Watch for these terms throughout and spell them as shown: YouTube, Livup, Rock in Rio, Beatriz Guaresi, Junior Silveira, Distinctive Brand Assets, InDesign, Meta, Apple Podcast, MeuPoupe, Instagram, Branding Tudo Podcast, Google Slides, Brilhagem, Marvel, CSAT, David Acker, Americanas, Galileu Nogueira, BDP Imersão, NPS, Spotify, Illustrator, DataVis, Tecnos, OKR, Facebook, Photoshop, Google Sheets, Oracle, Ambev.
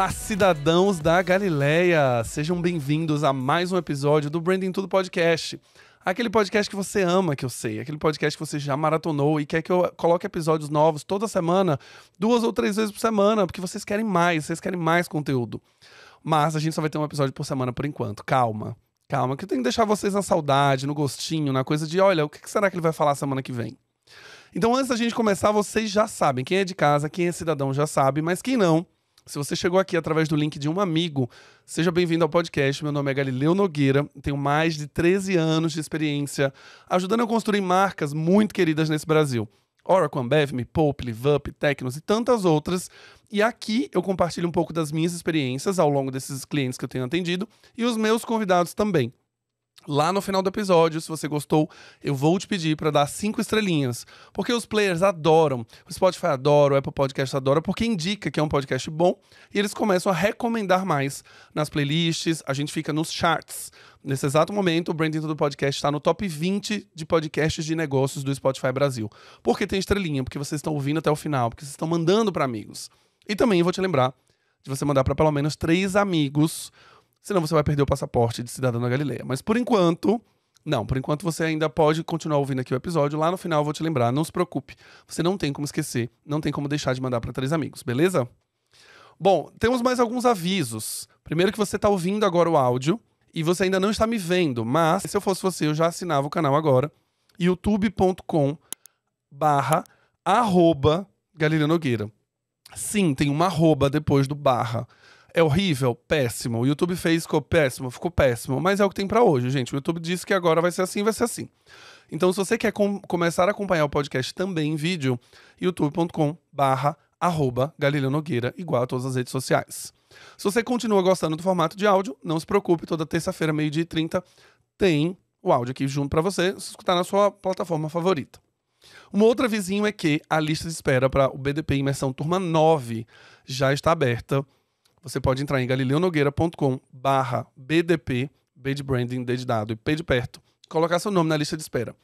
Olá, cidadãos da Galileia! Sejam bem-vindos a mais um episódio do Branding Tudo Podcast. Aquele podcast que você ama, que eu sei. Aquele podcast que você já maratonou e quer que eu coloque episódios novos toda semana, 2 ou 3 vezes por semana, porque vocês querem mais conteúdo. Mas a gente só vai ter um episódio por semana por enquanto. Calma, calma, que eu tenho que deixar vocês na saudade, no gostinho, na coisa de, olha, o que será que ele vai falar semana que vem? Então, antes da gente começar, vocês já sabem. Quem é de casa, quem é cidadão já sabe, mas quem não... Se você chegou aqui através do link de um amigo, seja bem-vindo ao podcast. Meu nome é Galileu Nogueira, tenho mais de 13 anos de experiência ajudando a construir marcas muito queridas nesse Brasil. Oracle, Ambev, MeuPoupe, Livup, Tecnos e tantas outras. E aqui eu compartilho um pouco das minhas experiências ao longo desses clientes que eu tenho atendido e os meus convidados também. Lá no final do episódio, se você gostou, eu vou te pedir para dar 5 estrelinhas, porque os players adoram, o Spotify adora, o Apple Podcast adora, porque indica que é um podcast bom e eles começam a recomendar mais nas playlists, a gente fica nos charts. Nesse exato momento, o Branding Tudo Podcast está no top 20 de podcasts de negócios do Spotify Brasil. Porque tem estrelinha, porque vocês estão ouvindo até o final, porque vocês estão mandando para amigos. E também vou te lembrar de você mandar para pelo menos 3 amigos, senão você vai perder o passaporte de cidadão da Galileia. Mas por enquanto, não. Por enquanto você ainda pode continuar ouvindo aqui o episódio. Lá no final eu vou te lembrar, não se preocupe. Você não tem como esquecer, não tem como deixar de mandar para 3 amigos, beleza? Bom, temos mais alguns avisos. Primeiro que você está ouvindo agora o áudio e você ainda não está me vendo. Mas se eu fosse você, eu já assinava o canal agora. youtube.com/@Galileu Nogueira. Sim, tem uma arroba depois do barra. É horrível? Péssimo. O YouTube fez, ficou péssimo. Mas é o que tem pra hoje, gente. O YouTube disse que agora vai ser assim, vai ser assim. Então, se você quer começar a acompanhar o podcast também em vídeo, youtube.com/@Galileu Nogueira, igual a todas as redes sociais. Se você continua gostando do formato de áudio, não se preocupe. Toda terça-feira, 12h30, tem o áudio aqui junto pra você escutar na sua plataforma favorita. Uma outra avisinho é que a lista de espera para o BDP Imersão Turma 9 já está aberta. Você pode entrar em galileunogueira.com/BDP, B de branding, D de dado e P de perto. Colocar seu nome na lista de espera.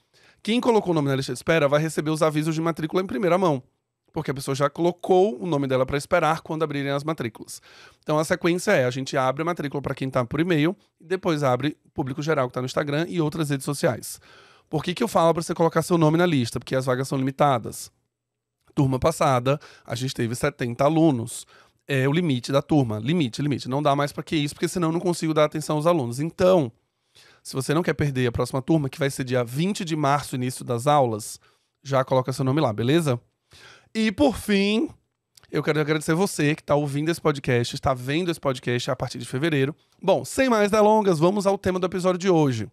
Quem colocou o nome na lista de espera vai receber os avisos de matrícula em primeira mão, porque a pessoa já colocou o nome dela para esperar quando abrirem as matrículas. Então a sequência é, a gente abre a matrícula para quem está por e-mail, e depois abre público geral que está no Instagram e outras redes sociais. Por que eu falo para você colocar seu nome na lista? Porque as vagas são limitadas. Turma passada, a gente teve 70 alunos. É o limite da turma, limite. Não dá mais para que isso, porque senão eu não consigo dar atenção aos alunos. Então, se você não quer perder a próxima turma, que vai ser dia 20 de março, início das aulas, já coloca seu nome lá, beleza? E por fim, eu quero agradecer você que está ouvindo esse podcast, está vendo esse podcast a partir de fevereiro. Bom, sem mais delongas, vamos ao tema do episódio de hoje.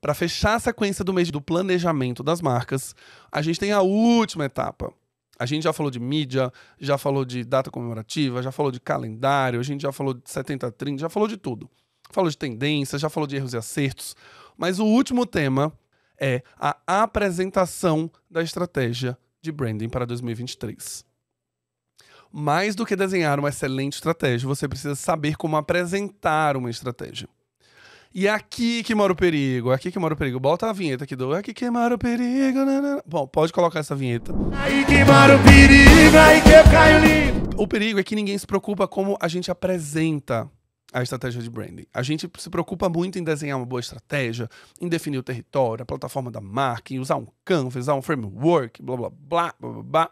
Para fechar a sequência do mês do planejamento das marcas, a gente tem a última etapa. A gente já falou de mídia, já falou de data comemorativa, já falou de calendário, a gente já falou de 70-30, já falou de tudo. Falou de tendências, já falou de erros e acertos. Mas o último tema é a apresentação da estratégia de branding para 2023. Mais do que desenhar uma excelente estratégia, você precisa saber como apresentar uma estratégia. E é aqui que mora o perigo, aqui que mora o perigo. Bota a vinheta aqui do aqui que mora o perigo. Nanana. Bom, pode colocar essa vinheta. Aí que mora o perigo, aí que eu caio limpo. O perigo é que ninguém se preocupa como a gente apresenta a estratégia de branding. A gente se preocupa muito em desenhar uma boa estratégia, em definir o território, a plataforma da marca, em usar um canvas, usar um framework, blá, blá, blá, blá, blá, blá.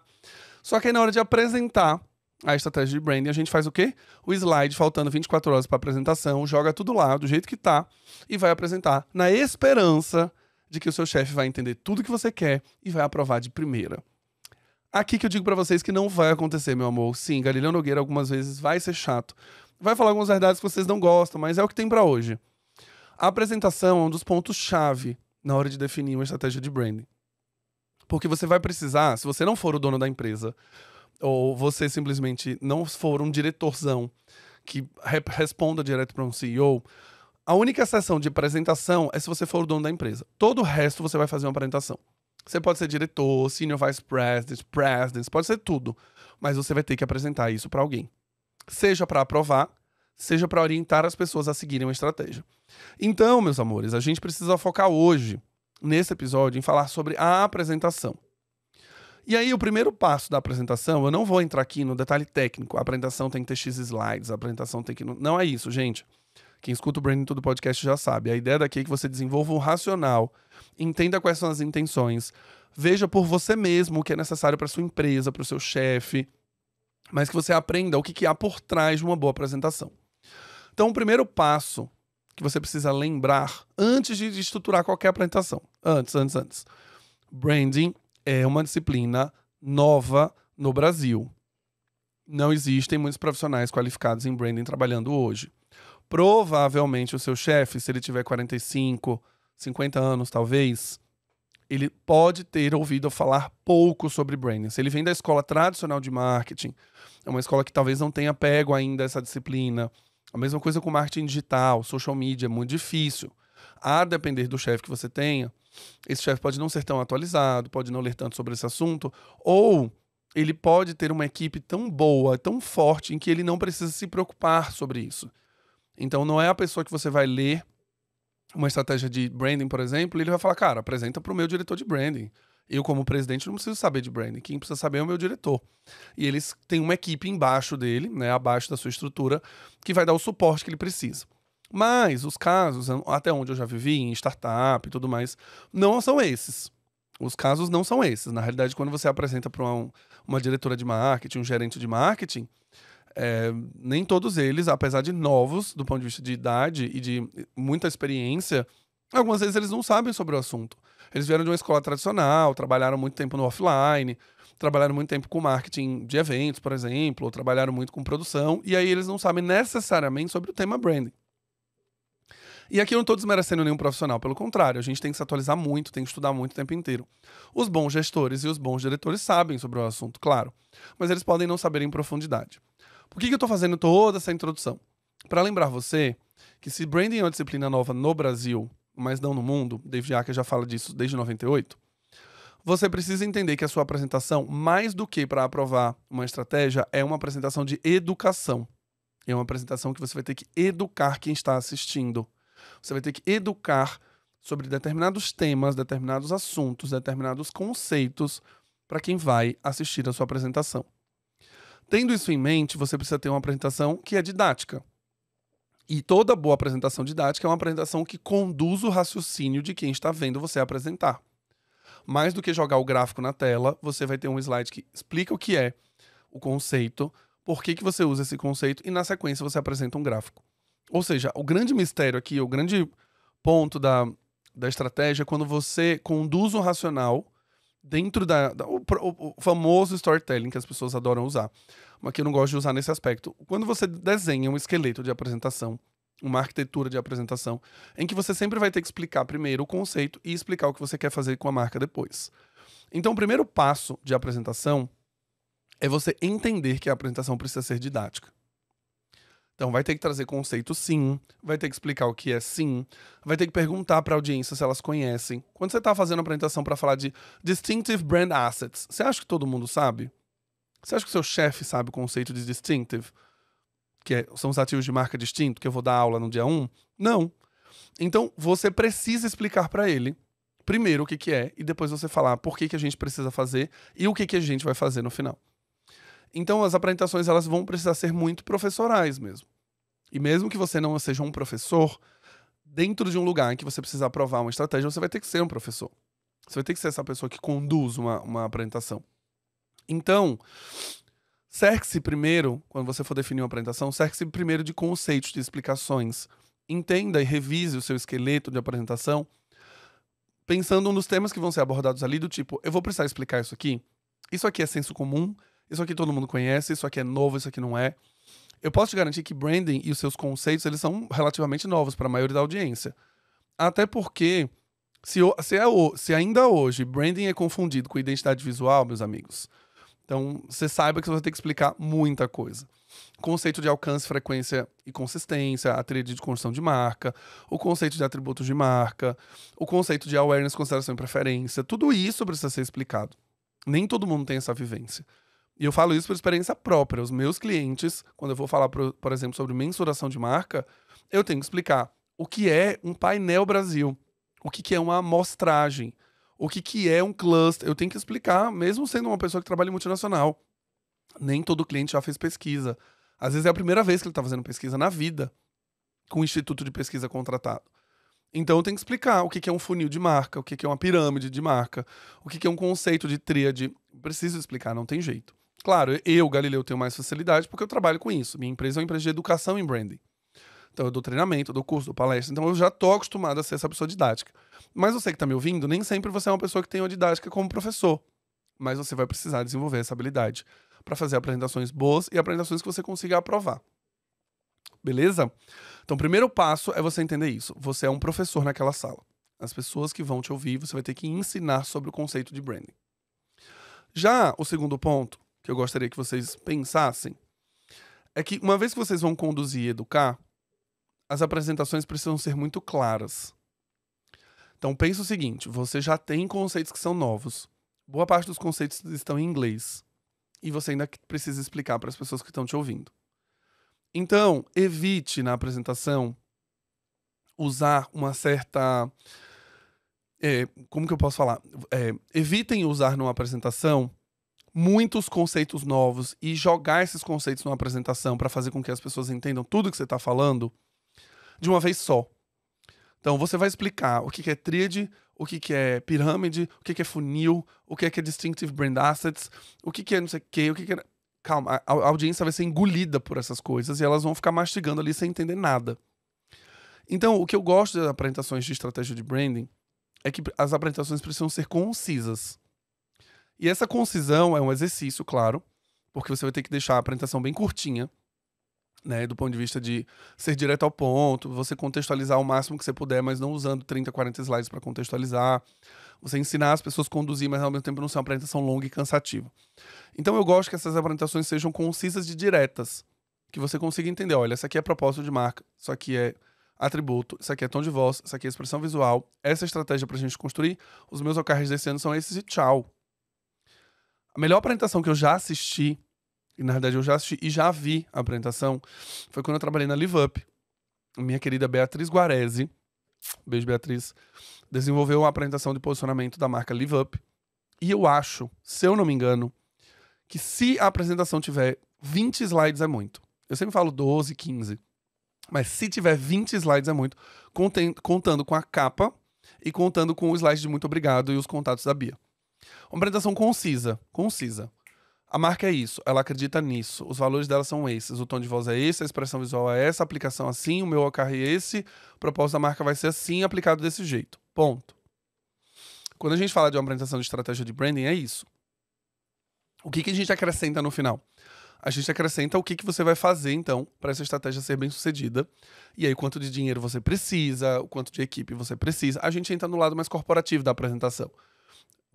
Só que aí na hora de apresentar a estratégia de branding, a gente faz o quê? O slide, faltando 24 horas para a apresentação, joga tudo lá, do jeito que tá, e vai apresentar na esperança de que o seu chefe vai entender tudo que você quer e vai aprovar de primeira. Aqui que eu digo para vocês que não vai acontecer, meu amor. Sim, Galileu Nogueira algumas vezes vai ser chato. Vai falar algumas verdades que vocês não gostam, mas é o que tem para hoje. A apresentação é um dos pontos-chave na hora de definir uma estratégia de branding. Porque você vai precisar, se você não for o dono da empresa, ou você simplesmente não for um diretorzão que responda direto para um CEO, a única sessão de apresentação é se você for o dono da empresa. Todo o resto você vai fazer uma apresentação. Você pode ser diretor, senior vice president, president, pode ser tudo. Mas você vai ter que apresentar isso para alguém. Seja para aprovar, seja para orientar as pessoas a seguirem uma estratégia. Então, meus amores, a gente precisa focar hoje, nesse episódio, em falar sobre a apresentação. E aí o primeiro passo da apresentação, eu não vou entrar aqui no detalhe técnico, a apresentação tem que ter X slides, a apresentação tem que... Não é isso, gente. Quem escuta o Branding Tudo Podcast já sabe. A ideia daqui é que você desenvolva um racional, entenda quais são as intenções, veja por você mesmo o que é necessário para sua empresa, para o seu chefe, mas que você aprenda o que há por trás de uma boa apresentação. Então, o primeiro passo que você precisa lembrar antes de estruturar qualquer apresentação. Antes. Branding é uma disciplina nova no Brasil. Não existem muitos profissionais qualificados em branding trabalhando hoje. Provavelmente o seu chefe, se ele tiver 45, 50 anos talvez, ele pode ter ouvido falar pouco sobre branding. Se ele vem da escola tradicional de marketing, é uma escola que talvez não tenha pego ainda essa disciplina. A mesma coisa com marketing digital, social media, é muito difícil. A depender do chefe que você tenha, esse chefe pode não ser tão atualizado, pode não ler tanto sobre esse assunto, ou ele pode ter uma equipe tão boa, tão forte, em que ele não precisa se preocupar sobre isso. Então não é a pessoa que você vai ler uma estratégia de branding, por exemplo, ele vai falar, cara, apresenta para o meu diretor de branding. Eu, como presidente, não preciso saber de branding. Quem precisa saber é o meu diretor. E eles têm uma equipe embaixo dele, né, abaixo da sua estrutura, que vai dar o suporte que ele precisa. Mas os casos, até onde eu já vivi, em startup e tudo mais, não são esses. Os casos não são esses. Na realidade, quando você apresenta para uma diretora de marketing, um gerente de marketing, nem todos eles, apesar de novos do ponto de vista de idade e de muita experiência, algumas vezes eles não sabem sobre o assunto. Eles vieram de uma escola tradicional, trabalharam muito tempo no offline, trabalharam muito tempo com marketing de eventos, por exemplo, ou trabalharam muito com produção, e aí eles não sabem necessariamente sobre o tema branding. E aqui eu não estou desmerecendo nenhum profissional, pelo contrário, a gente tem que se atualizar muito, tem que estudar muito o tempo inteiro. Os bons gestores e os bons diretores sabem sobre o assunto, claro, mas eles podem não saber em profundidade. Por que eu estou fazendo toda essa introdução? Para lembrar você que se branding é uma disciplina nova no Brasil, mas não no mundo, David Acker já fala disso desde 98, você precisa entender que a sua apresentação, mais do que para aprovar uma estratégia, é uma apresentação de educação. É uma apresentação que você vai ter que educar quem está assistindo. Você vai ter que educar sobre determinados temas, determinados assuntos, determinados conceitos para quem vai assistir a sua apresentação. Tendo isso em mente, você precisa ter uma apresentação que é didática. E toda boa apresentação didática é uma apresentação que conduz o raciocínio de quem está vendo você apresentar. Mais do que jogar o gráfico na tela, você vai ter um slide que explica o que é o conceito, por que você usa esse conceito e, na sequência, você apresenta um gráfico. Ou seja, o grande mistério aqui, o grande ponto da estratégia é quando você conduz um racional dentro o famoso storytelling que as pessoas adoram usar, mas que eu não gosto de usar nesse aspecto. Quando você desenha um esqueleto de apresentação, uma arquitetura de apresentação, em que você sempre vai ter que explicar primeiro o conceito e explicar o que você quer fazer com a marca depois. Então, o primeiro passo de apresentação é você entender que a apresentação precisa ser didática. Então, vai ter que trazer conceito sim, vai ter que explicar o que é sim, vai ter que perguntar para a audiência se elas conhecem. Quando você está fazendo uma apresentação para falar de Distinctive Brand Assets, você acha que todo mundo sabe? Você acha que o seu chefe sabe o conceito de Distinctive? Que são os ativos de marca distinto, que eu vou dar aula no dia 1? Não. Então, você precisa explicar para ele, primeiro, o que é, e depois você falar por que a gente precisa fazer e o que a gente vai fazer no final. Então, as apresentações elas vão precisar ser muito professorais mesmo. E mesmo que você não seja um professor, dentro de um lugar em que você precisa aprovar uma estratégia, você vai ter que ser um professor. Você vai ter que ser essa pessoa que conduz uma apresentação. Então, cerque-se primeiro, quando você for definir uma apresentação, cerque-se primeiro de conceitos, de explicações. Entenda e revise o seu esqueleto de apresentação, pensando nos temas que vão ser abordados ali, do tipo, eu vou precisar explicar isso aqui é senso comum, isso aqui todo mundo conhece, isso aqui é novo, isso aqui não é. Eu posso te garantir que branding e os seus conceitos, eles são relativamente novos para a maioria da audiência. Até porque, se ainda hoje branding é confundido com identidade visual, meus amigos, então você saiba que você vai ter que explicar muita coisa. Conceito de alcance, frequência e consistência, a trilha de construção de marca, o conceito de atributos de marca, o conceito de awareness, consideração e preferência, tudo isso precisa ser explicado. Nem todo mundo tem essa vivência. E eu falo isso por experiência própria. Os meus clientes, quando eu vou falar, por exemplo, sobre mensuração de marca, eu tenho que explicar o que é um painel Brasil, o que é uma amostragem, o que, que é um cluster. Eu tenho que explicar, mesmo sendo uma pessoa que trabalha em multinacional. Nem todo cliente já fez pesquisa. Às vezes é a primeira vez que ele está fazendo pesquisa na vida com um instituto de pesquisa contratado. Então eu tenho que explicar o que, que é um funil de marca, o que, que é uma pirâmide de marca, o que, que é um conceito de tríade. Preciso explicar, não tem jeito. Claro, eu, Galileu, tenho mais facilidade porque eu trabalho com isso. Minha empresa é uma empresa de educação em branding. Então eu dou treinamento, eu dou curso, dou palestra. Então eu já tô acostumado a ser essa pessoa didática. Mas você que tá me ouvindo, nem sempre você é uma pessoa que tem uma didática como professor. Mas você vai precisar desenvolver essa habilidade para fazer apresentações boas e apresentações que você consiga aprovar. Beleza? Então o primeiro passo é você entender isso. Você é um professor naquela sala. As pessoas que vão te ouvir, você vai ter que ensinar sobre o conceito de branding. Já o segundo ponto, que eu gostaria que vocês pensassem, é que uma vez que vocês vão conduzir e educar, as apresentações precisam ser muito claras. Então pensa o seguinte, você já tem conceitos que são novos. Boa parte dos conceitos estão em inglês. E você ainda precisa explicar para as pessoas que estão te ouvindo. Então, evite na apresentação usar uma certa... como que eu posso falar? Evitem usar numa apresentação muitos conceitos novos e jogar esses conceitos numa apresentação para fazer com que as pessoas entendam tudo que você está falando de uma vez só. Então, você vai explicar o que é tríade, o que é pirâmide, o que é funil, o que é distinctive brand assets, o que é não sei o quê, o que é... Calma, a audiência vai ser engolida por essas coisas e elas vão ficar mastigando ali sem entender nada. Então, o que eu gosto das apresentações de estratégia de branding é que as apresentações precisam ser concisas. E essa concisão é um exercício, claro, porque você vai ter que deixar a apresentação bem curtinha, né, do ponto de vista de ser direto ao ponto, você contextualizar o máximo que você puder, mas não usando 30, 40 slides para contextualizar, você ensinar as pessoas a conduzir, mas ao mesmo tempo não ser uma apresentação longa e cansativa. Então eu gosto que essas apresentações sejam concisas e diretas, que você consiga entender, olha, essa aqui é propósito de marca, isso aqui é atributo, isso aqui é tom de voz, isso aqui é expressão visual, essa é a estratégia para a gente construir, os meus OKRs desse ano são esses e tchau. A melhor apresentação que eu já assisti, e na verdade eu já assisti e já vi a apresentação, foi quando eu trabalhei na Livup. Minha querida Beatriz Guaresi, beijo Beatriz, desenvolveu a apresentação de posicionamento da marca Livup. E eu acho, se eu não me engano, que se a apresentação tiver 20 slides é muito. Eu sempre falo 12, 15. Mas se tiver 20 slides é muito, contando com a capa e contando com o slide de muito obrigado e os contatos da Bia. Uma apresentação concisa. A marca é isso, ela acredita nisso, os valores dela são esses, o tom de voz é esse, a expressão visual é essa, a aplicação assim, o meu OKR é esse, o propósito da marca vai ser assim, aplicado desse jeito. Ponto. Quando a gente fala de uma apresentação de estratégia de branding, é isso. O que a gente acrescenta no final? A gente acrescenta o que você vai fazer, então, para essa estratégia ser bem sucedida. E aí, quanto de dinheiro você precisa, o quanto de equipe você precisa. A gente entra no lado mais corporativo da apresentação.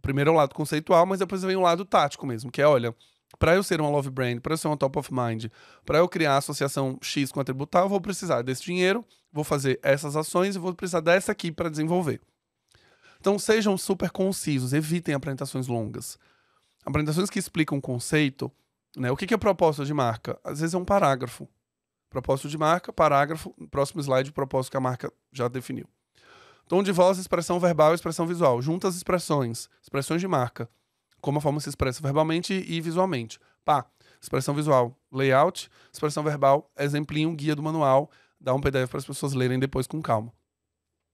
Primeiro é o lado conceitual, mas depois vem o lado tático mesmo, que é, olha, para eu ser uma love brand, para eu ser uma top of mind, para eu criar a associação X com a tributar, eu vou precisar desse dinheiro, vou fazer essas ações e vou precisar dessa aqui para desenvolver. Então sejam super concisos, evitem apresentações longas. Apresentações que explicam o conceito, né? O que é propósito de marca? Às vezes é um parágrafo. Propósito de marca, parágrafo, próximo slide, o propósito que a marca já definiu. Tom de voz, expressão verbal e expressão visual. Junta as expressões. Expressões de marca. Como a forma se expressa verbalmente e visualmente. Pá, expressão visual, layout. Expressão verbal, exemplinho, guia do manual. Dá um PDF para as pessoas lerem depois com calma.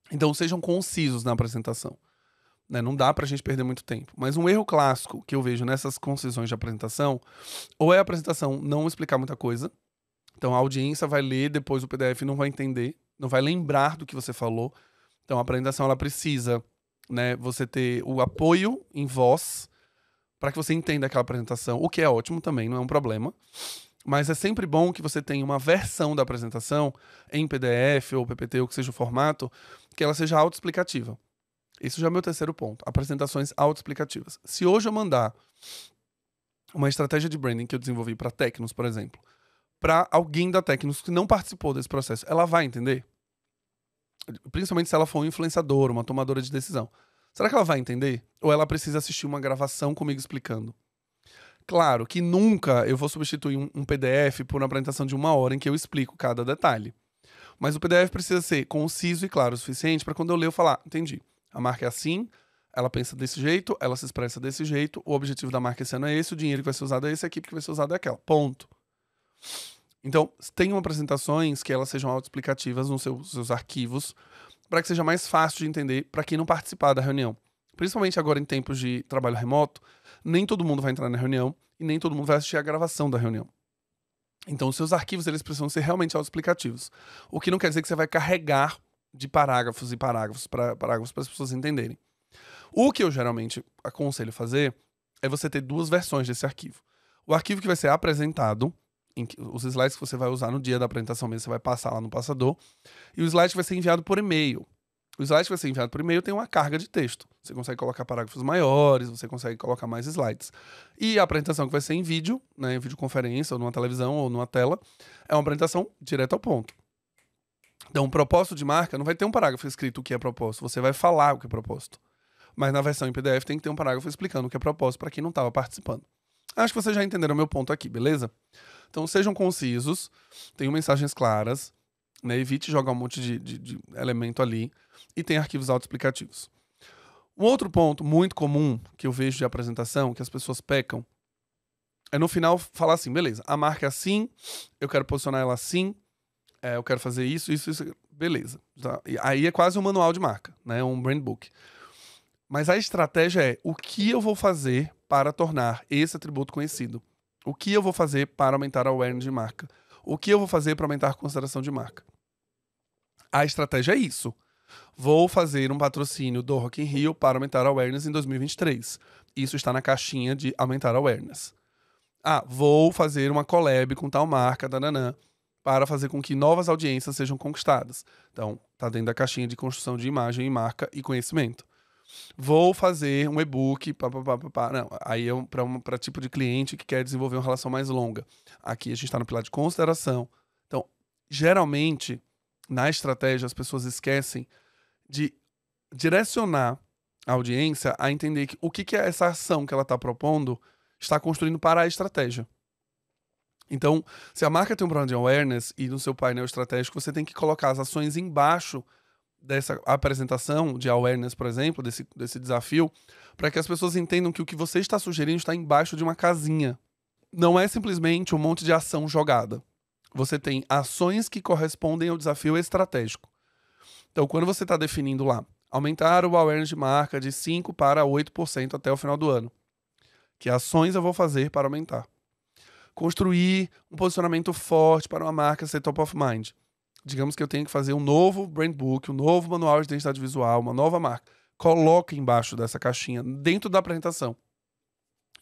Então sejam concisos na apresentação. Né? Não dá para a gente perder muito tempo. Mas um erro clássico que eu vejo nessas concisões de apresentação, ou é a apresentação não explicar muita coisa. Então a audiência vai ler depois o PDF e não vai entender. Não vai lembrar do que você falou. Então, a apresentação, ela precisa, né, você ter o apoio em voz para que você entenda aquela apresentação, o que é ótimo também, não é um problema. Mas é sempre bom que você tenha uma versão da apresentação em PDF ou PPT, ou que seja o formato, que ela seja autoexplicativa. Isso já é meu terceiro ponto, apresentações autoexplicativas. Se hoje eu mandar uma estratégia de branding que eu desenvolvi para Tecnos, por exemplo, para alguém da Tecnos que não participou desse processo, ela vai entender? Principalmente se ela for um influenciador, uma tomadora de decisão. Será que ela vai entender? Ou ela precisa assistir uma gravação comigo explicando? Claro que nunca eu vou substituir um PDF por uma apresentação de 1 hora em que eu explico cada detalhe. Mas o PDF precisa ser conciso e claro o suficiente para quando eu ler eu falar, entendi. A marca é assim, Ela pensa desse jeito, ela se expressa desse jeito, o objetivo da marca esse ano é esse, o dinheiro que vai ser usado é esse, a equipe que vai ser usada é aquela. Ponto. Então, tenham apresentações que elas sejam autoexplicativas nos seus arquivos, para que seja mais fácil de entender para quem não participar da reunião. Principalmente agora em tempos de trabalho remoto, nem todo mundo vai entrar na reunião e nem todo mundo vai assistir a gravação da reunião. Então, os seus arquivos eles precisam ser realmente autoexplicativos. O que não quer dizer que você vai carregar de parágrafos e parágrafos para as pessoas entenderem. O que eu geralmente aconselho fazer é você ter duas versões desse arquivo. O arquivo que vai ser apresentado, os slides que você vai usar no dia da apresentação mesmo, você vai passar lá no passador, e o slide que vai ser enviado por e-mail. O slide que vai ser enviado por e-mail tem uma carga de texto. Você consegue colocar parágrafos maiores, você consegue colocar mais slides. E a apresentação que vai ser em vídeo, né, em videoconferência, ou numa televisão, ou numa tela, é uma apresentação direto ao ponto. Então, o propósito de marca não vai ter um parágrafo escrito o que é propósito, você vai falar o que é propósito. Mas na versão em PDF tem que ter um parágrafo explicando o que é propósito para quem não estava participando. Acho que vocês já entenderam o meu ponto aqui, beleza? Então sejam concisos, tenham mensagens claras, né? Evite jogar um monte de elemento ali e tenha arquivos autoexplicativos. Um outro ponto muito comum que eu vejo de apresentação, que as pessoas pecam, é no final falar assim, beleza, a marca é assim, eu quero posicionar ela assim, eu quero fazer isso, isso, isso, beleza. Tá? E aí é quase um manual de marca, né? Um brand book. Mas a estratégia é o que eu vou fazer para tornar esse atributo conhecido. O que eu vou fazer para aumentar a awareness de marca? O que eu vou fazer para aumentar a consideração de marca? A estratégia é isso. Vou fazer um patrocínio do Rock in Rio para aumentar a awareness em 2023. Isso está na caixinha de aumentar a awareness. Ah, vou fazer uma collab com tal marca, dananã, para fazer com que novas audiências sejam conquistadas. Então, está dentro da caixinha de construção de imagem, marca e conhecimento. Vou fazer um e-book, não, aí é para tipo de cliente que quer desenvolver uma relação mais longa. Aqui a gente está no pilar de consideração. Então, geralmente, na estratégia, as pessoas esquecem de direcionar a audiência a entender que, o que, que é essa ação que ela está propondo está construindo para a estratégia. Então, se a marca tem um brand awareness e no seu painel estratégico, você tem que colocar as ações embaixo dessa apresentação de awareness, por exemplo, desse desafio, para que as pessoas entendam que o que você está sugerindo está embaixo de uma casinha. Não é simplesmente um monte de ação jogada. Você tem ações que correspondem ao desafio estratégico. Então, quando você está definindo lá, aumentar o awareness de marca de 5% para 8% até o final do ano, que ações eu vou fazer para aumentar? Construir um posicionamento forte para uma marca ser top of mind. Digamos que eu tenho que fazer um novo brand book, um novo manual de identidade visual, uma nova marca. Coloca embaixo dessa caixinha, dentro da apresentação.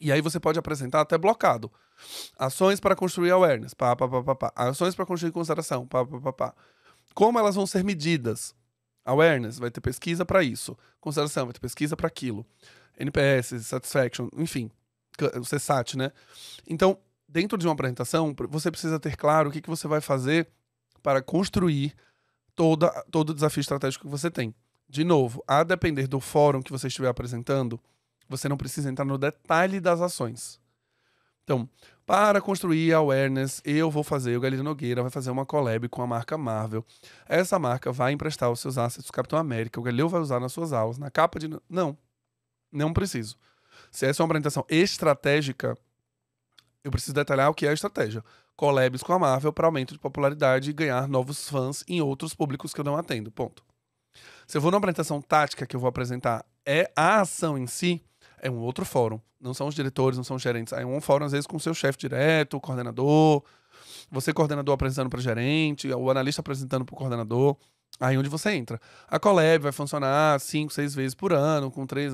E aí você pode apresentar até blocado. Ações para construir awareness, pá, pá, pá, pá, pá. Ações para construir consideração, pá, pá, pá, pá. Como elas vão ser medidas? Awareness, vai ter pesquisa para isso. Consideração, vai ter pesquisa para aquilo. NPS, satisfaction, enfim. O CSAT, né? Então, dentro de uma apresentação, você precisa ter claro o que você vai fazer para construir todo o desafio estratégico que você tem. De novo, a depender do fórum que você estiver apresentando, você não precisa entrar no detalhe das ações. Então, para construir a awareness, o Galileu Nogueira vai fazer uma collab com a marca Marvel. Essa marca vai emprestar os seus assets do Capitão América, o Galileu vai usar nas suas aulas, na capa de... Não preciso. Se essa é uma apresentação estratégica, eu preciso detalhar o que é a estratégia. Collabs com a Marvel para aumento de popularidade e ganhar novos fãs em outros públicos que eu não atendo, ponto. Se eu vou numa apresentação tática que eu vou apresentar, a ação em si é um outro fórum. Não são os diretores, não são os gerentes. É um fórum, às vezes, com o seu chefe direto, o coordenador, você coordenador apresentando para o gerente, o analista apresentando para o coordenador, aí onde você entra. A collab vai funcionar 5, 6 vezes por ano, com 3,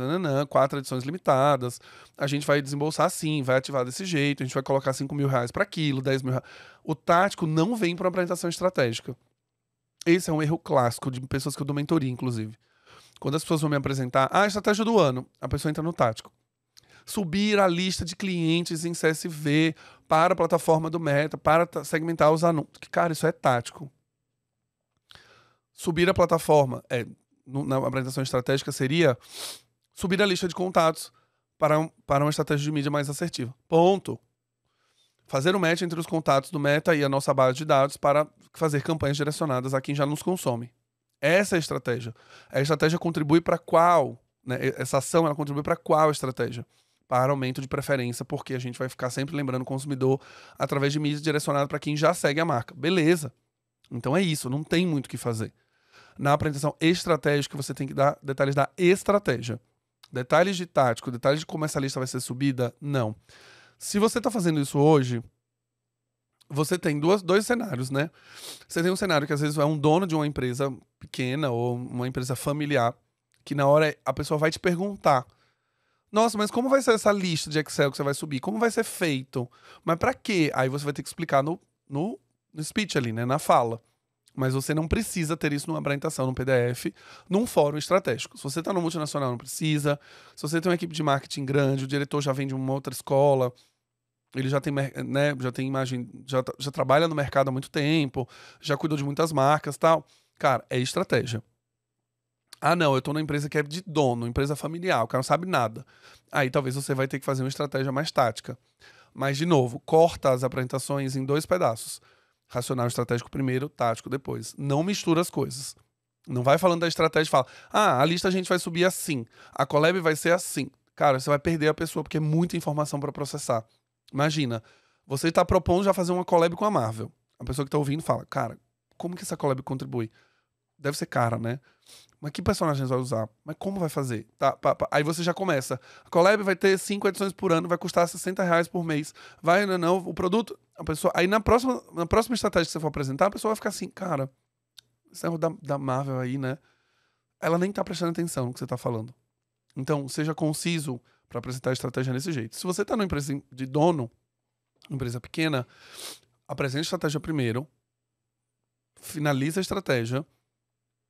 4 edições limitadas. A gente vai desembolsar assim, vai ativar desse jeito, a gente vai colocar R$5.000 para aquilo, R$10.000. O tático não vem para uma apresentação estratégica. Esse é um erro clássico de pessoas que eu dou mentoria, inclusive. Quando as pessoas vão me apresentar, a estratégia do ano, a pessoa entra no tático. Subir a lista de clientes em CSV para a plataforma do Meta, para segmentar os anúncios. Cara, isso é tático. Subir a plataforma, na apresentação estratégica, seria subir a lista de contatos para uma estratégia de mídia mais assertiva. Ponto. Fazer um match entre os contatos do Meta e a nossa base de dados para fazer campanhas direcionadas a quem já nos consome. Essa é a estratégia. A estratégia contribui para qual? né, essa ação ela contribui para qual estratégia? Para aumento de preferência, porque a gente vai ficar sempre lembrando o consumidor através de mídia direcionada para quem já segue a marca. Beleza. Então é isso, não tem muito o que fazer. Na apresentação estratégica, você tem que dar detalhes da estratégia. Detalhes de tático, detalhes de como essa lista vai ser subida, não. Se você está fazendo isso hoje, você tem dois cenários, né? Você tem um cenário que às vezes é um dono de uma empresa pequena ou uma empresa familiar, que na hora a pessoa vai te perguntar: nossa, mas como vai ser essa lista de Excel que você vai subir? Como vai ser feito? Mas para quê? Aí você vai ter que explicar no speech ali, né? Na fala. Mas você não precisa ter isso numa apresentação, num PDF, num fórum estratégico. Se você está no multinacional, não precisa. Se você tem uma equipe de marketing grande, o diretor já vem de uma outra escola, ele já tem, né, já tem imagem, já trabalha no mercado há muito tempo, já cuidou de muitas marcas e tal. Cara, é estratégia. Ah, não, eu estou numa empresa que é de dono, empresa familiar, o cara não sabe nada. Aí talvez você vai ter que fazer uma estratégia mais tática. Mas, de novo, corta as apresentações em dois pedaços. Racional estratégico primeiro, tático depois. Não mistura as coisas. Não vai falando da estratégia e fala: ah, a lista a gente vai subir assim, a collab vai ser assim. Cara, você vai perder a pessoa porque é muita informação para processar. Imagina, você está propondo já fazer uma collab com a Marvel. A pessoa que está ouvindo fala: cara, como que essa collab contribui? Deve ser cara, né? Mas que personagens vai usar? Mas como vai fazer? Tá, Aí você já começa. A collab vai ter 5 edições por ano, vai custar R$60 por mês. Vai, não, o produto... A pessoa, aí na próxima estratégia que você for apresentar, a pessoa vai ficar assim: cara, esse erro da Marvel aí, né? Ela nem tá prestando atenção no que você tá falando. Então, seja conciso para apresentar a estratégia desse jeito. Se você tá numa empresa de dono, empresa pequena, apresente a estratégia primeiro, finaliza a estratégia,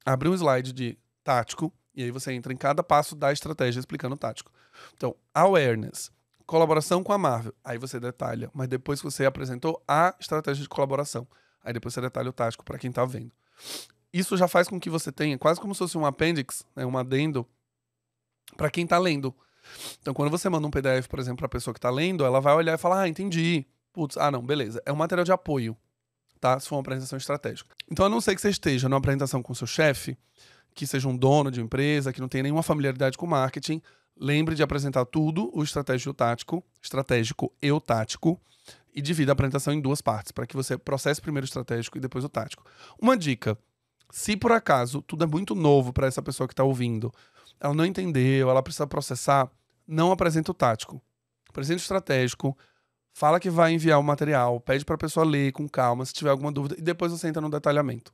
abre um slide de tático, e aí você entra em cada passo da estratégia explicando o tático. Então, awareness, colaboração com a Marvel. Aí você detalha, mas depois que você apresentou a estratégia de colaboração. Aí depois você detalha o tático para quem tá vendo. Isso já faz com que você tenha quase como se fosse um appendix, né, um adendo, para quem tá lendo. Então, quando você manda um PDF, por exemplo, para a pessoa que tá lendo, ela vai olhar e falar: ah, entendi. Putz, ah, não, beleza. É um material de apoio, tá? Se for uma apresentação estratégica. Então, a não ser que você esteja numa apresentação com seu chefe, que seja um dono de empresa, que não tenha nenhuma familiaridade com marketing, lembre de apresentar tudo, o estratégico e o tático, e divida a apresentação em duas partes, para que você processe primeiro o estratégico e depois o tático. Uma dica: se por acaso tudo é muito novo para essa pessoa que está ouvindo, ela não entendeu, ela precisa processar, não apresenta o tático. Apresenta o estratégico, fala que vai enviar o material, pede para a pessoa ler com calma, se tiver alguma dúvida, e depois você entra no detalhamento.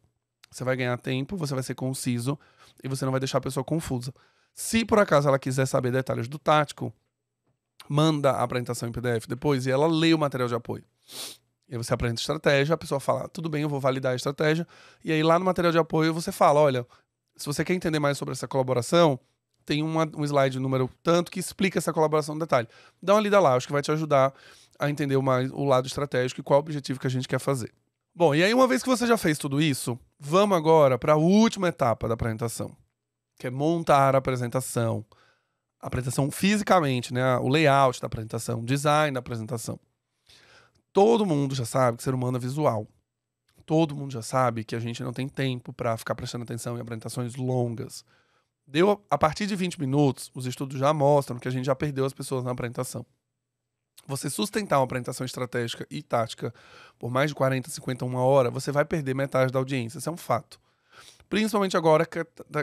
Você vai ganhar tempo, você vai ser conciso e você não vai deixar a pessoa confusa. Se por acaso ela quiser saber detalhes do tático, manda a apresentação em PDF depois e ela lê o material de apoio. E aí você apresenta a estratégia, a pessoa fala: tudo bem, eu vou validar a estratégia. E aí lá no material de apoio você fala: olha, se você quer entender mais sobre essa colaboração, tem um slide número tanto que explica essa colaboração no detalhe. Dá uma lida lá, acho que vai te ajudar a entender mais o lado estratégico e qual o objetivo que a gente quer fazer. Bom, e aí uma vez que você já fez tudo isso, vamos agora para a última etapa da apresentação, que é montar a apresentação. A apresentação fisicamente, né? O layout da apresentação, o design da apresentação. Todo mundo já sabe que ser humano é visual. Todo mundo já sabe que a gente não tem tempo para ficar prestando atenção em apresentações longas. A partir de 20 minutos, os estudos já mostram que a gente já perdeu as pessoas na apresentação. Você sustentar uma apresentação estratégica e tática por mais de 40, 50, uma hora, você vai perder metade da audiência. Isso é um fato. Principalmente agora,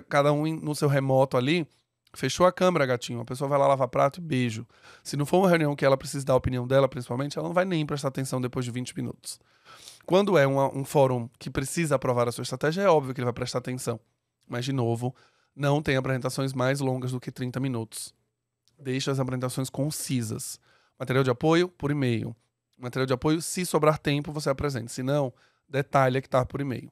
cada um no seu remoto ali, fechou a câmera, gatinho, a pessoa vai lá lavar prato e beijo. Se não for uma reunião que ela precisa dar a opinião dela, principalmente, ela não vai nem prestar atenção depois de 20 minutos. Quando é um fórum que precisa aprovar a sua estratégia, é óbvio que ele vai prestar atenção. Mas, de novo, não tem apresentações mais longas do que 30 minutos. Deixa as apresentações concisas. Material de apoio por e-mail. Material de apoio, se sobrar tempo, você apresenta. Se não, detalha que está por e-mail.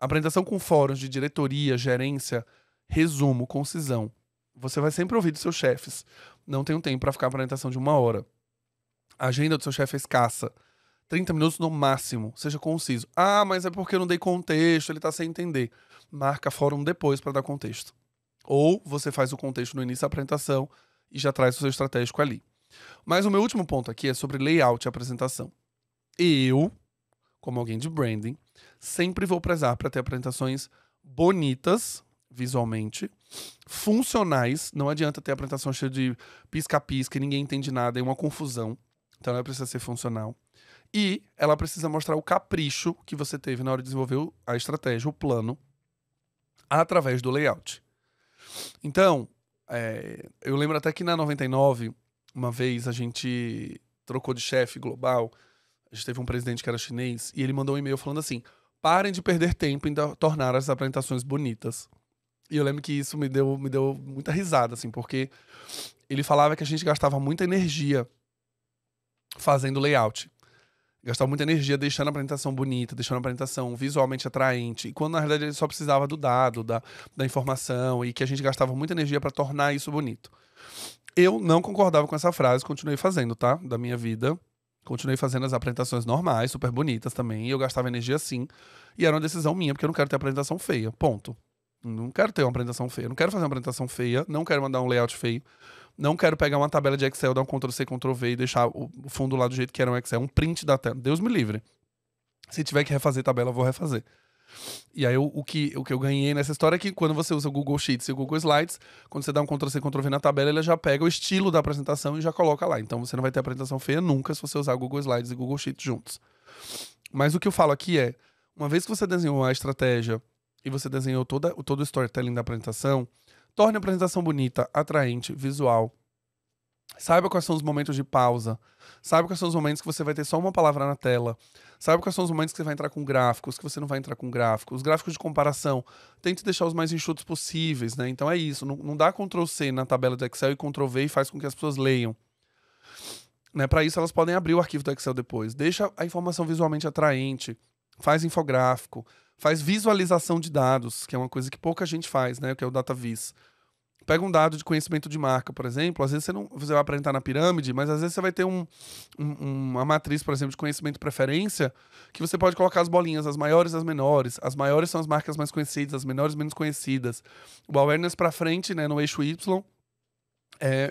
Apresentação com fóruns de diretoria, gerência, resumo, concisão. Você vai sempre ouvir dos seus chefes. Não tem um tempo para ficar a apresentação de uma hora. A agenda do seu chefe é escassa. 30 minutos no máximo. Seja conciso. Ah, mas é porque eu não dei contexto, ele está sem entender. Marca fórum depois para dar contexto. Ou você faz o contexto no início da apresentação e já traz o seu estratégico ali. Mas o meu último ponto aqui é sobre layout e apresentação. Eu, como alguém de branding, sempre vou prezar para ter apresentações bonitas, visualmente, funcionais. Não adianta ter a apresentação cheia de pisca-pisca e ninguém entende nada, é uma confusão. Então ela precisa ser funcional. E ela precisa mostrar o capricho que você teve na hora de desenvolver a estratégia, o plano, através do layout. Então, eu lembro até que na 99, uma vez a gente trocou de chefe global, a gente teve um presidente que era chinês, e ele mandou um e-mail falando assim, parem de perder tempo em tornar as apresentações bonitas. E eu lembro que isso me deu muita risada, assim, porque ele falava que a gente gastava muita energia fazendo layout. Gastava muita energia deixando a apresentação bonita, deixando a apresentação visualmente atraente. E quando, na realidade, ele só precisava do dado, da informação, e que a gente gastava muita energia para tornar isso bonito. Eu não concordava com essa frase, continuei fazendo, tá? Da minha vida. Continuei fazendo as apresentações normais, super bonitas também. E eu gastava energia sim. E era uma decisão minha, porque eu não quero ter apresentação feia. Ponto. Não quero ter uma apresentação feia. Não quero fazer uma apresentação feia. Não quero mandar um layout feio. Não quero pegar uma tabela de Excel, dar um Ctrl-C, Ctrl-V e deixar o fundo lá do jeito que era um Excel. Um print da tela. Deus me livre. Se tiver que refazer tabela, eu vou refazer. E aí o que eu ganhei nessa história é que quando você usa o Google Sheets e o Google Slides, quando você dá um Ctrl-C, Ctrl-V na tabela, ele já pega o estilo da apresentação e já coloca lá. Então você não vai ter apresentação feia nunca se você usar o Google Slides e o Google Sheets juntos. Mas o que eu falo aqui é, uma vez que você desenhou a estratégia e você desenhou todo o storytelling da apresentação, torne a apresentação bonita, atraente, visual. Saiba quais são os momentos de pausa. Saiba quais são os momentos que você vai ter só uma palavra na tela. Saiba quais são os momentos que você vai entrar com gráficos, que você não vai entrar com gráficos. Os gráficos de comparação, tente deixar os mais enxutos possíveis, né? Então é isso, não dá Ctrl-C na tabela do Excel e Ctrl-V e faz com que as pessoas leiam. Né? Para isso elas podem abrir o arquivo do Excel depois. Deixa a informação visualmente atraente, faz infográfico, faz visualização de dados, que é uma coisa que pouca gente faz, né? Que é o DataVis. Pega um dado de conhecimento de marca, por exemplo, às vezes você vai apresentar na pirâmide, mas às vezes você vai ter uma matriz, por exemplo, de conhecimento de preferência, que você pode colocar as bolinhas, as maiores e as menores. As maiores são as marcas mais conhecidas, as menores menos conhecidas. O awareness para frente, né, no eixo Y,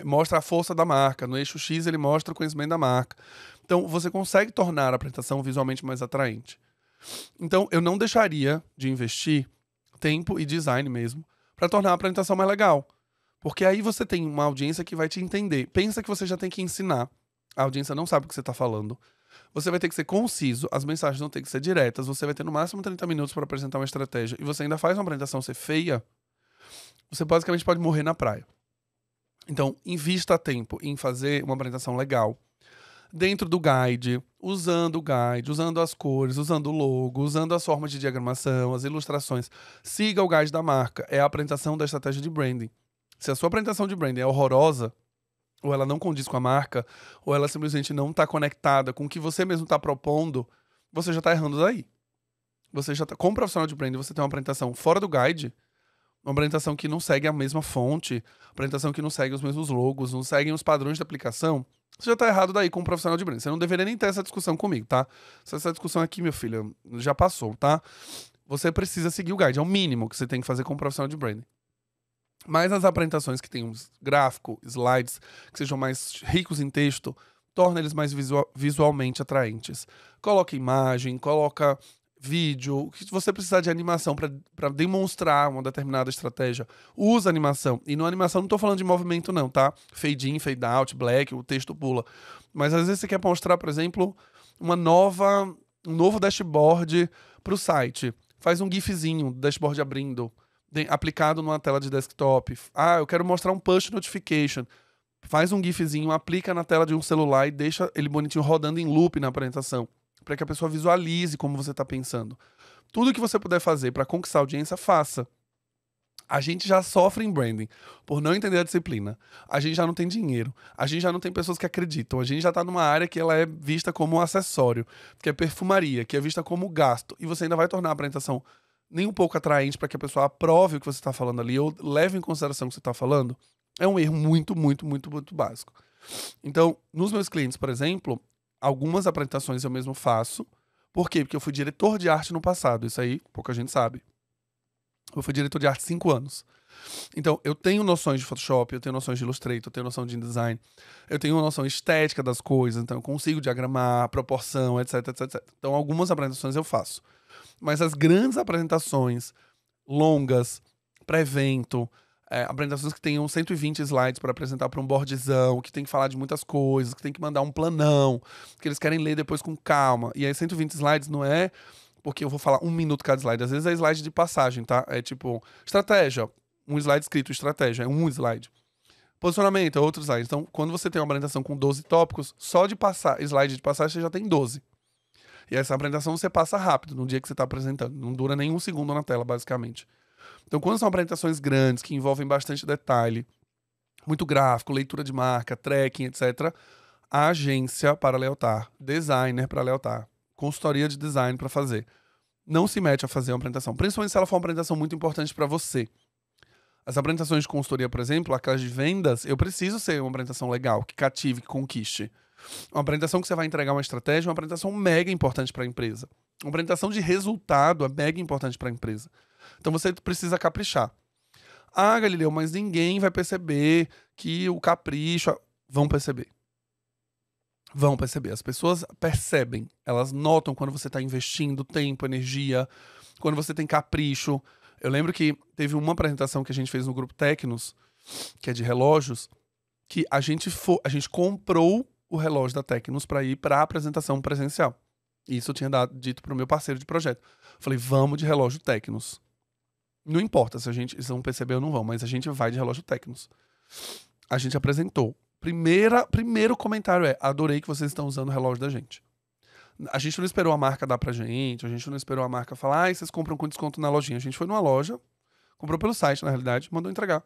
mostra a força da marca. No eixo X, ele mostra o conhecimento da marca. Então, você consegue tornar a apresentação visualmente mais atraente. Então, eu não deixaria de investir tempo e design mesmo para tornar a apresentação mais legal. Porque aí você tem uma audiência que vai te entender. Pensa que você já tem que ensinar. A audiência não sabe o que você está falando. Você vai ter que ser conciso. As mensagens vão ter que ser diretas. Você vai ter no máximo 30 minutos para apresentar uma estratégia. E você ainda faz uma apresentação ser feia. Você basicamente pode morrer na praia. Então, invista tempo em fazer uma apresentação legal. Dentro do guide, usando o guide, usando as cores, usando o logo, usando as formas de diagramação, as ilustrações. Siga o guide da marca. É a apresentação da estratégia de branding. Se a sua apresentação de branding é horrorosa, ou ela não condiz com a marca, ou ela simplesmente não está conectada com o que você mesmo está propondo, você já está errando daí. Você já tá, como profissional de branding, você tem uma apresentação fora do guide, uma apresentação que não segue a mesma fonte, apresentação que não segue os mesmos logos, não seguem os padrões de aplicação, você já está errado daí como profissional de branding. Você não deveria nem ter essa discussão comigo, tá? Essa discussão aqui, meu filho, já passou, tá? Você precisa seguir o guide, é o mínimo que você tem que fazer como profissional de branding. Mas as apresentações que tenham gráfico, slides, que sejam mais ricos em texto, torna eles mais visualmente atraentes. Coloca imagem, coloca vídeo, o que você precisar de animação para demonstrar uma determinada estratégia, usa animação. E no animação não estou falando de movimento não, tá? Fade in, fade out, black, o texto pula. Mas às vezes você quer mostrar, por exemplo, um novo dashboard para o site. Faz um gifzinho do dashboard abrindo, aplicado numa tela de desktop. Ah, eu quero mostrar um push notification. Faz um gifzinho, aplica na tela de um celular e deixa ele bonitinho rodando em loop na apresentação, para que a pessoa visualize como você está pensando. Tudo que você puder fazer para conquistar a audiência, faça. A gente já sofre em branding por não entender a disciplina. A gente já não tem dinheiro. A gente já não tem pessoas que acreditam. A gente já está numa área que ela é vista como um acessório, que é perfumaria, que é vista como gasto. E você ainda vai tornar a apresentação nem um pouco atraente para que a pessoa aprove o que você está falando ali ou leve em consideração o que você está falando, é um erro muito, muito, muito, muito básico. Então, nos meus clientes, por exemplo, algumas apresentações eu mesmo faço. Por quê? Porque eu fui diretor de arte no passado. Isso aí, pouca gente sabe. Eu fui diretor de arte 5 anos. Então, eu tenho noções de Photoshop, eu tenho noções de Illustrator, eu tenho noção de InDesign, eu tenho noção estética das coisas, então eu consigo diagramar, proporção, etc, etc, etc. Então, algumas apresentações eu faço. Mas as grandes apresentações longas, para evento, apresentações que tenham 120 slides para apresentar para um boardzão, que tem que falar de muitas coisas, que tem que mandar um planão, que eles querem ler depois com calma. E aí 120 slides não é porque eu vou falar 1 minuto cada slide. Às vezes é slide de passagem, tá? É tipo, estratégia, um slide escrito, estratégia, é um slide. Posicionamento, é outro slide. Então, quando você tem uma apresentação com 12 tópicos, só de passar slide de passagem você já tem 12. E essa apresentação você passa rápido no dia que você está apresentando. Não dura nem 1 segundo na tela, basicamente. Então, quando são apresentações grandes, que envolvem bastante detalhe, muito gráfico, leitura de marca, tracking, etc., a agência para leotar, designer para leotar, consultoria de design para fazer, não se mete a fazer uma apresentação. Principalmente se ela for uma apresentação muito importante para você. As apresentações de consultoria, por exemplo, aquelas de vendas, eu preciso ser uma apresentação legal, que cative, que conquiste. Uma apresentação que você vai entregar uma estratégia, uma apresentação mega importante para a empresa. Uma apresentação de resultado é mega importante para a empresa. Então você precisa caprichar. Ah, Galileu, mas ninguém vai perceber que o capricho... Vão perceber. Vão perceber. As pessoas percebem. Elas notam quando você está investindo tempo, energia, quando você tem capricho. Eu lembro que teve uma apresentação que a gente fez no grupo Tecnos, que é de relógios, que a gente comprou o relógio da Tecnos para ir para a apresentação presencial. Isso eu tinha dito para o meu parceiro de projeto. Falei, vamos de relógio Tecnos. Não importa se eles vão perceber ou não vão, mas a gente vai de relógio Tecnos. A gente apresentou. Primeiro comentário é, adorei que vocês estão usando o relógio da gente. A gente não esperou a marca dar pra gente, a gente não esperou a marca falar, ah, vocês compram com desconto na lojinha. A gente foi numa loja, comprou pelo site, na realidade, mandou entregar.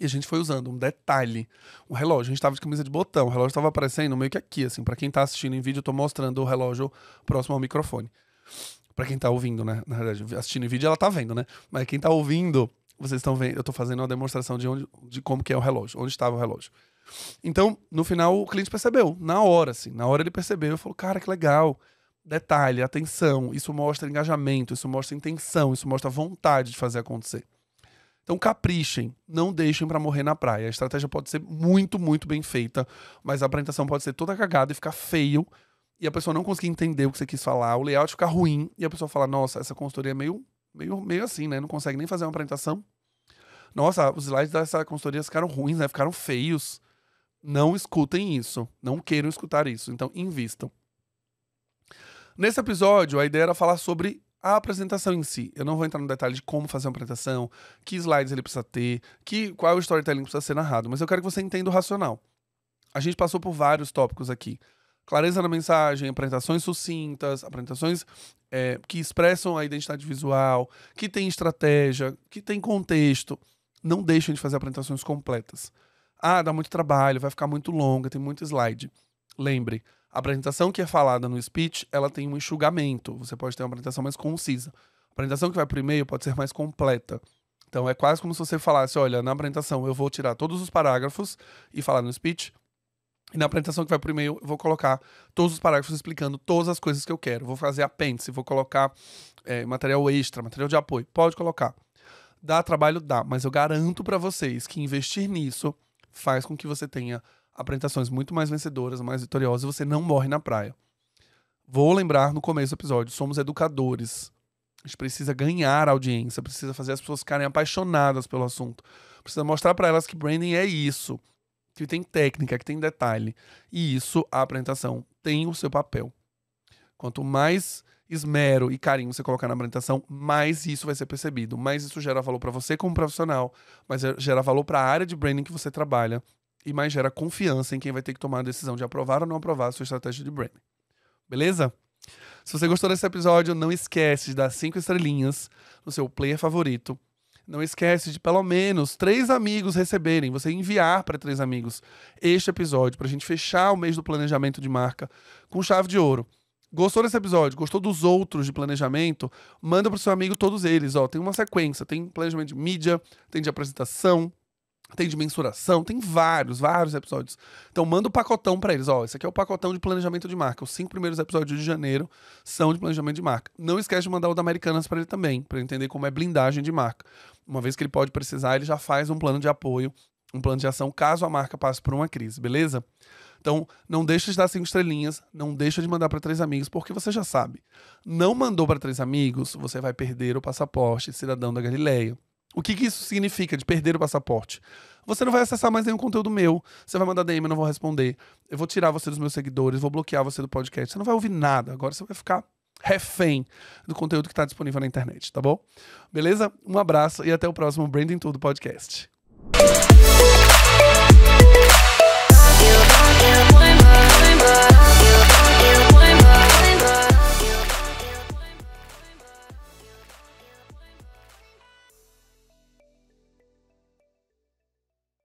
E a gente foi usando um detalhe, um relógio. A gente tava de camisa de botão, o relógio tava aparecendo meio que aqui, assim. Pra quem tá assistindo em vídeo, eu tô mostrando o relógio próximo ao microfone. Pra quem tá ouvindo, né? Na verdade, assistindo em vídeo, ela tá vendo, né? Mas quem tá ouvindo, vocês estão vendo. Eu tô fazendo uma demonstração de como que é o relógio, onde estava o relógio. Então, no final, o cliente percebeu. Na hora, assim. Na hora ele percebeu. Eu falei, cara, que legal. Detalhe, atenção. Isso mostra engajamento, isso mostra intenção, isso mostra vontade de fazer acontecer. Então caprichem, não deixem pra morrer na praia. A estratégia pode ser muito, muito bem feita, mas a apresentação pode ser toda cagada e ficar feio, e a pessoa não conseguir entender o que você quis falar, o layout ficar ruim, e a pessoa falar, nossa, essa consultoria é meio assim, né? Não consegue nem fazer uma apresentação. Nossa, os slides dessa consultoria ficaram ruins, né? Ficaram feios. Não escutem isso, não queiram escutar isso, então invistam. Nesse episódio, a ideia era falar sobre a apresentação em si. Eu não vou entrar no detalhe de como fazer uma apresentação, que slides ele precisa ter, qual o storytelling precisa ser narrado, mas eu quero que você entenda o racional. A gente passou por vários tópicos aqui. Clareza na mensagem, apresentações sucintas, apresentações que expressam a identidade visual, que tem estratégia, que tem contexto. Não deixem de fazer apresentações completas. Ah, dá muito trabalho, vai ficar muito longa, tem muito slide. Lembre, a apresentação que é falada no speech, ela tem um enxugamento. Você pode ter uma apresentação mais concisa. A apresentação que vai para o e-mail pode ser mais completa. Então, é quase como se você falasse, olha, na apresentação eu vou tirar todos os parágrafos e falar no speech. E na apresentação que vai para o e-mail, eu vou colocar todos os parágrafos explicando todas as coisas que eu quero. Vou fazer apêndice, vou colocar material extra, material de apoio. Pode colocar. Dá trabalho? Dá. Mas eu garanto para vocês que investir nisso faz com que você tenha apresentações muito mais vencedoras, mais vitoriosas, e você não morre na praia. Vou lembrar no começo do episódio, somos educadores. A gente precisa ganhar audiência, precisa fazer as pessoas ficarem apaixonadas pelo assunto. Precisa mostrar para elas que branding é isso, que tem técnica, que tem detalhe. E isso, a apresentação tem o seu papel. Quanto mais esmero e carinho você colocar na apresentação, mais isso vai ser percebido, mais isso gera valor para você como profissional, mais gera valor para a área de branding que você trabalha, e mais gera confiança em quem vai ter que tomar a decisão de aprovar ou não aprovar a sua estratégia de branding. Beleza? Se você gostou desse episódio, não esquece de dar 5 estrelinhas no seu player favorito. Não esquece de pelo menos 3 amigos receberem, você enviar para 3 amigos este episódio, para a gente fechar o mês do planejamento de marca com chave de ouro. Gostou desse episódio? Gostou dos outros de planejamento? Manda pro seu amigo todos eles, ó. Tem uma sequência, tem planejamento de mídia, tem de apresentação, tem de mensuração, tem vários episódios. Então manda o pacotão pra eles, ó. Esse aqui é o pacotão de planejamento de marca. Os 5 primeiros episódios de janeiro são de planejamento de marca. Não esquece de mandar o da Americanas pra ele também, pra ele entender como é blindagem de marca. Uma vez que ele pode precisar, ele já faz um plano de apoio, um plano de ação, caso a marca passe por uma crise, beleza? Então, não deixa de dar 5 estrelinhas, não deixa de mandar para 3 amigos, porque você já sabe. Não mandou para 3 amigos, você vai perder o passaporte cidadão da Galileia. O que isso significa de perder o passaporte? Você não vai acessar mais nenhum conteúdo meu. Você vai mandar DM, eu não vou responder. Eu vou tirar você dos meus seguidores, vou bloquear você do podcast. Você não vai ouvir nada. Agora você vai ficar refém do conteúdo que está disponível na internet, tá bom? Beleza? Um abraço e até o próximo Branding Tudo Podcast.